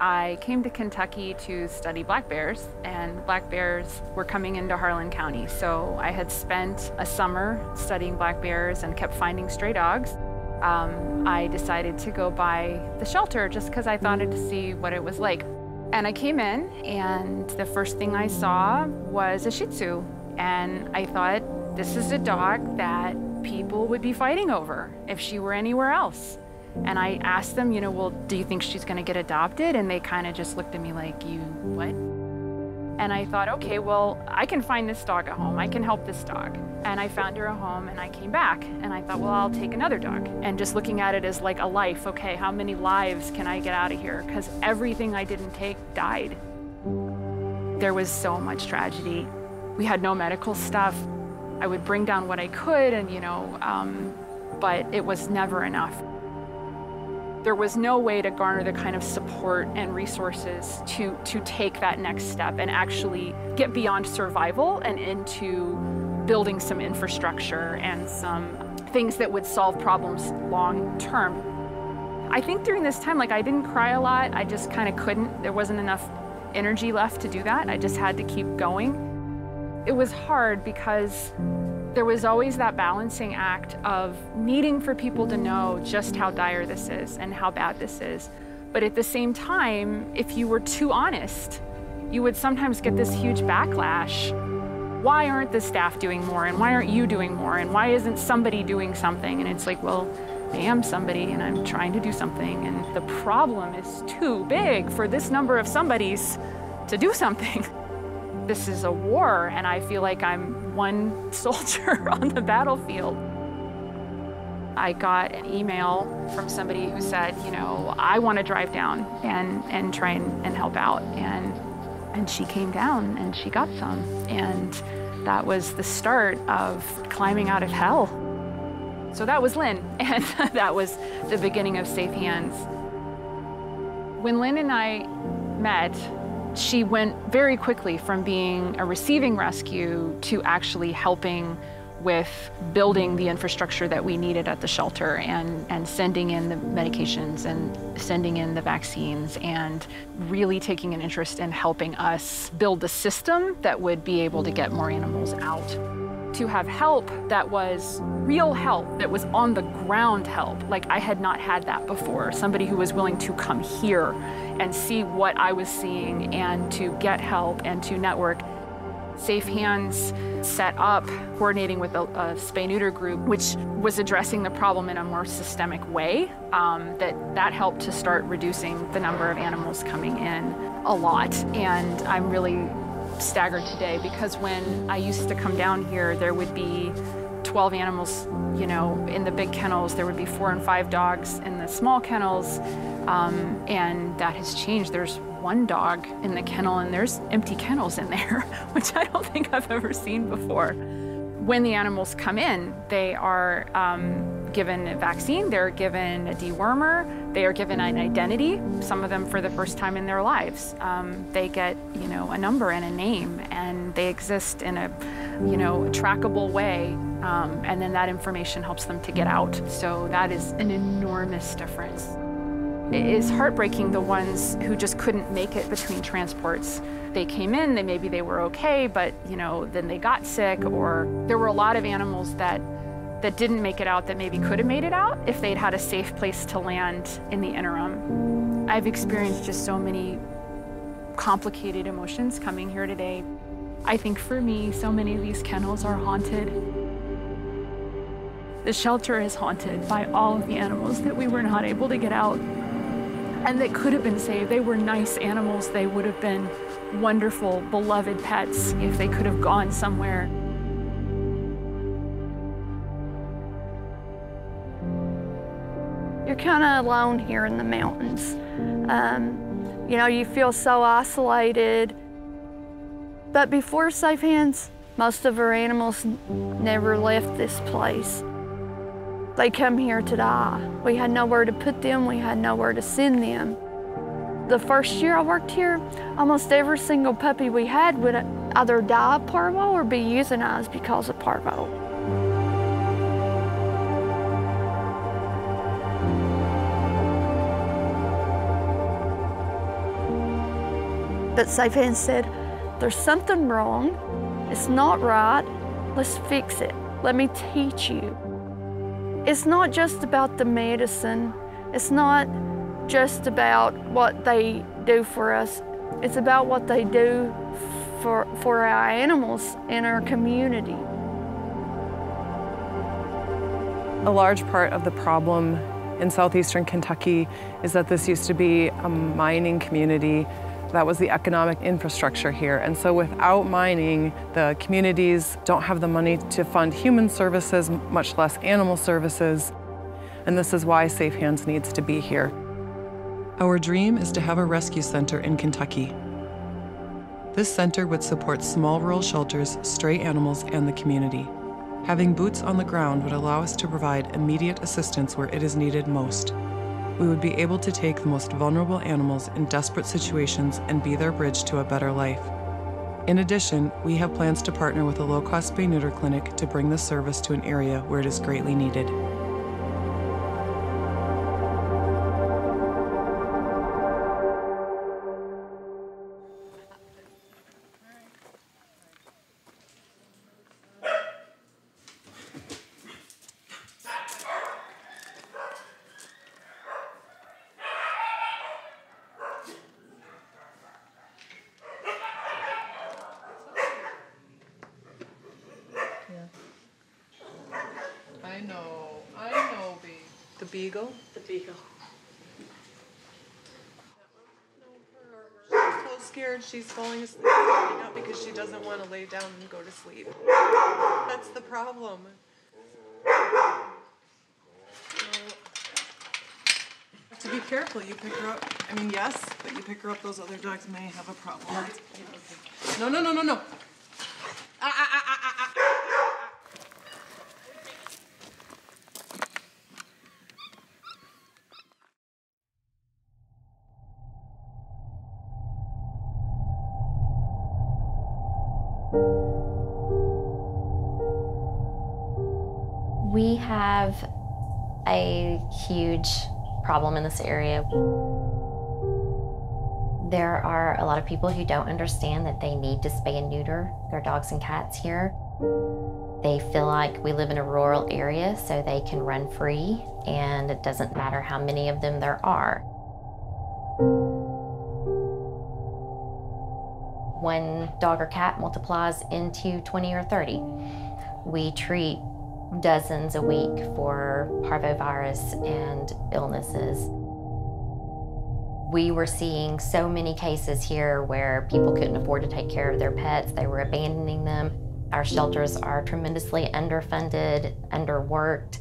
I came to Kentucky to study black bears, and black bears were coming into Harlan County. So I had spent a summer studying black bears and kept finding stray dogs. I decided to go by the shelter just because I wanted to see what it was like. And I came in, and the first thing I saw was a Shih Tzu. And I thought, this is a dog that people would be fighting over if she were anywhere else. And I asked them, you know, well, do you think she's gonna get adopted? And they kind of just looked at me like, you what? And I thought, okay, well, I can find this dog a home. I can help this dog. And I found her a home, and I came back, and I thought, well, I'll take another dog. And just looking at it as like a life, okay, how many lives can I get out of here? Because everything I didn't take died. There was so much tragedy. We had no medical stuff. I would bring down what I could, and you know, but it was never enough. There was no way to garner the kind of support and resources to take that next step and actually get beyond survival and into building some infrastructure and some things that would solve problems long term. I think during this time, like, I didn't cry a lot. I just kind of couldn't. There wasn't enough energy left to do that. I just had to keep going. It was hard because there was always that balancing act of needing for people to know just how dire this is and how bad this is. But at the same time, if you were too honest, you would sometimes get this huge backlash. Why aren't the staff doing more? And why aren't you doing more? And why isn't somebody doing something? And it's like, well, I am somebody and I'm trying to do something. And the problem is too big for this number of somebodies to do something. This is a war, and I feel like I'm one soldier on the battlefield. I got an email from somebody who said, you know, I want to drive down and try and help out. And she came down and she got some. And that was the start of climbing out of hell. So that was Lynn, and that was the beginning of Safe Hands. When Lynn and I met, she went very quickly from being a receiving rescue to actually helping with building the infrastructure that we needed at the shelter and sending in the medications and sending in the vaccines and really taking an interest in helping us build the system that would be able to get more animals out. To have help that was real help, that was on the ground help. Like, I had not had that before. Somebody who was willing to come here and see what I was seeing and to get help and to network. Safe Hands set up coordinating with a spay-neuter group, which was addressing the problem in a more systemic way. That helped to start reducing the number of animals coming in a lot. And I'm really staggered today because when I used to come down here, there would be 12 animals, you know, in the big kennels. There would be 4 and 5 dogs in the small kennels, and that has changed. There's one dog in the kennel, and there's empty kennels in there, which I don't think I've ever seen before. When the animals come in, they are given a vaccine, they're given a dewormer, they are given an identity, some of them for the first time in their lives. They get, you know, a number and a name, and they exist in a, you know, trackable way, and then that information helps them to get out. So that is an enormous difference. It is heartbreaking, the ones who just couldn't make it between transports. They came in, maybe they were okay, but, you know, then they got sick, or there were a lot of animals that didn't make it out that maybe could have made it out if they'd had a safe place to land in the interim. I've experienced just so many complicated emotions coming here today. I think for me, so many of these kennels are haunted. The shelter is haunted by all of the animals that we were not able to get out and that could have been saved. They were nice animals. They would have been wonderful, beloved pets if they could have gone somewhere. You're kind of alone here in the mountains. You know, you feel so isolated. But before Safe Hands, most of our animals never left this place. They come here to die. We had nowhere to put them. We had nowhere to send them. The first year I worked here, almost every single puppy we had would either die of parvo or be euthanized because of parvo. But Safe Hands said, there's something wrong. It's not right. Let's fix it. Let me teach you. It's not just about the medicine. It's not just about what they do for us. It's about what they do for our animals and our community. A large part of the problem in southeastern Kentucky is that this used to be a mining community. That was the economic infrastructure here. And so without mining, the communities don't have the money to fund human services, much less animal services. And this is why Safe Hands needs to be here. Our dream is to have a rescue center in Kentucky. This center would support small rural shelters, stray animals, and the community. Having boots on the ground would allow us to provide immediate assistance where it is needed most. We would be able to take the most vulnerable animals in desperate situations and be their bridge to a better life. In addition, we have plans to partner with a low-cost spay-neuter clinic to bring this service to an area where it is greatly needed. I know, babe. The Beagle? The Beagle. She's so scared she's falling asleep right now because she doesn't want to lay down and go to sleep. That's the problem. I have to be careful. You pick her up. I mean, yes, but you pick her up, those other dogs may have a problem. No, no, no, no, no. We have a huge problem in this area. There are a lot of people who don't understand that they need to spay and neuter their dogs and cats here. They feel like we live in a rural area, so they can run free, and it doesn't matter how many of them there are. One dog or cat multiplies into 20 or 30. We treat dozens a week for parvovirus and illnesses. We were seeing so many cases here where people couldn't afford to take care of their pets. They were abandoning them. Our shelters are tremendously underfunded, underworked.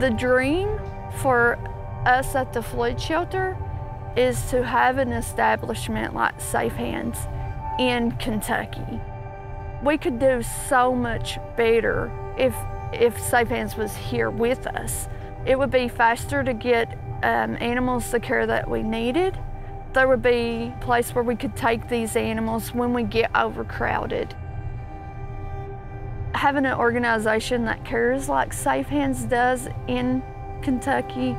The dream for us at the Flood Shelter is to have an establishment like Safe Hands in Kentucky. We could do so much better if Safe Hands was here with us. It would be faster to get animals the care that we needed. There would be a place where we could take these animals when we get overcrowded. Having an organization that cares like Safe Hands does in Kentucky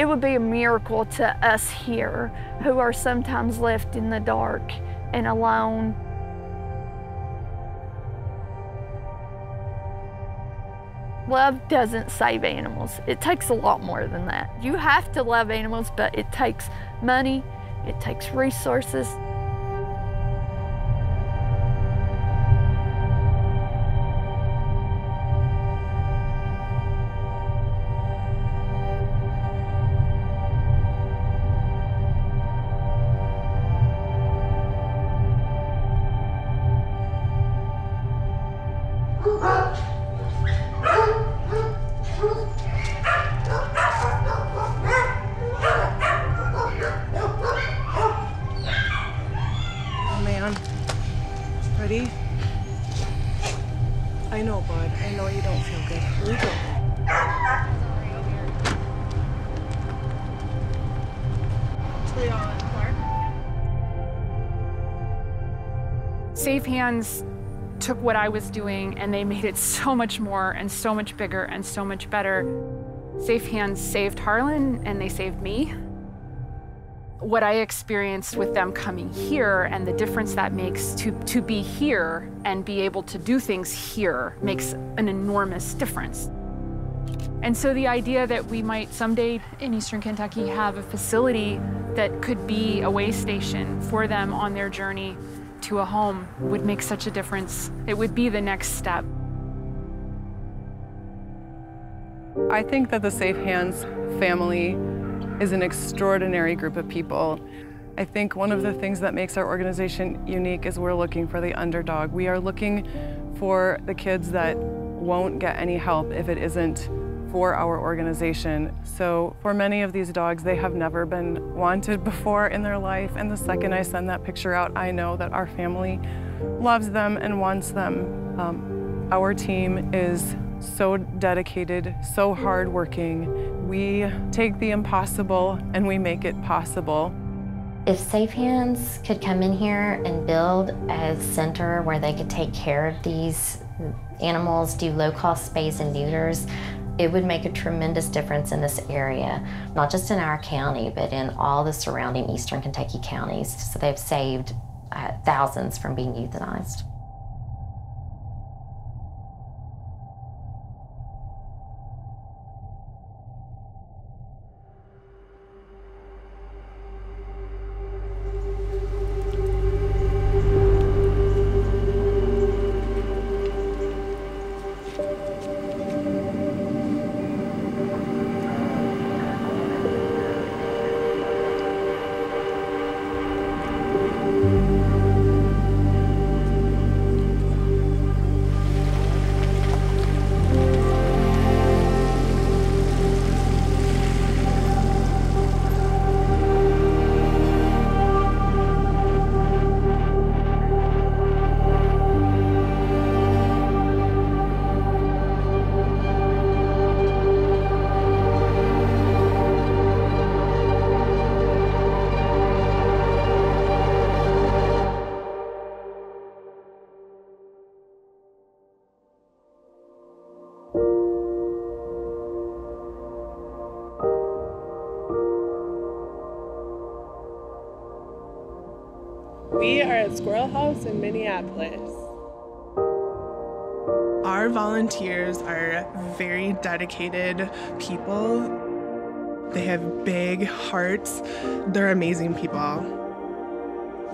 It would be a miracle to us here, who are sometimes left in the dark and alone. Love doesn't save animals. It takes a lot more than that. You have to love animals, but it takes money, it takes resources. I know, bud. I know you don't feel good. Here we go. Safe Hands took what I was doing and they made it so much more and so much bigger and so much better. Safe Hands saved Harlan and they saved me. What I experienced with them coming here and the difference that makes to be here and be able to do things here makes an enormous difference. And so the idea that we might someday in Eastern Kentucky have a facility that could be a way station for them on their journey to a home would make such a difference. It would be the next step. I think that the Safe Hands family is an extraordinary group of people. I think one of the things that makes our organization unique is we're looking for the underdog. We are looking for the kids that won't get any help if it isn't for our organization. So for many of these dogs, they have never been wanted before in their life. And the second I send that picture out, I know that our family loves them and wants them. Our team is so dedicated, so hardworking. We take the impossible and we make it possible. If Safe Hands could come in here and build a center where they could take care of these animals, do low-cost spays and neuters, it would make a tremendous difference in this area, not just in our county, but in all the surrounding Eastern Kentucky counties. So they've saved thousands from being euthanized. We are at Squirrel House in Minneapolis. Our volunteers are very dedicated people. They have big hearts. They're amazing people.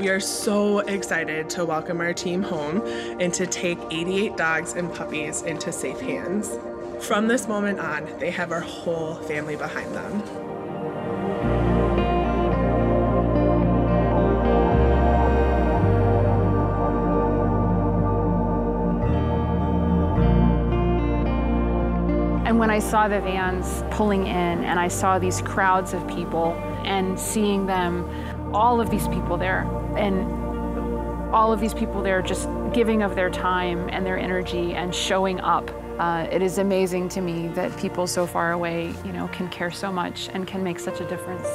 We are so excited to welcome our team home and to take 88 dogs and puppies into Safe Hands. From this moment on, they have our whole family behind them. And when I saw the vans pulling in and I saw these crowds of people and seeing them, all of these people there, and all of these people there just giving of their time and their energy and showing up, it is amazing to me that people so far away, you know, can care so much and can make such a difference.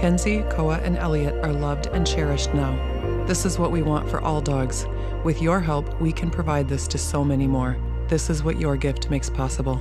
Kenzie, Koa, and Elliot are loved and cherished now. This is what we want for all dogs. With your help, we can provide this to so many more. This is what your gift makes possible.